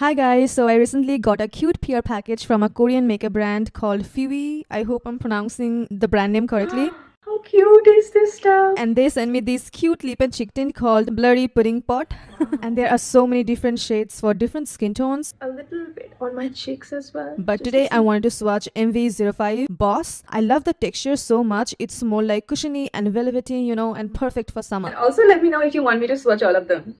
Hi guys, so I recently got a cute PR package from a Korean makeup brand called Fwee. I hope I'm pronouncing the brand name correctly. How cute is this stuff? And they sent me this cute lip and cheek tint called Blurry Pudding Pot. And there are so many different shades for different skin tones. A little bit on my cheeks as well. But today I wanted to swatch mv05 Boss. I love the texture so much. It's more like cushiony and velvety, you know, and perfect for summer. And also let me know if you want me to swatch all of them.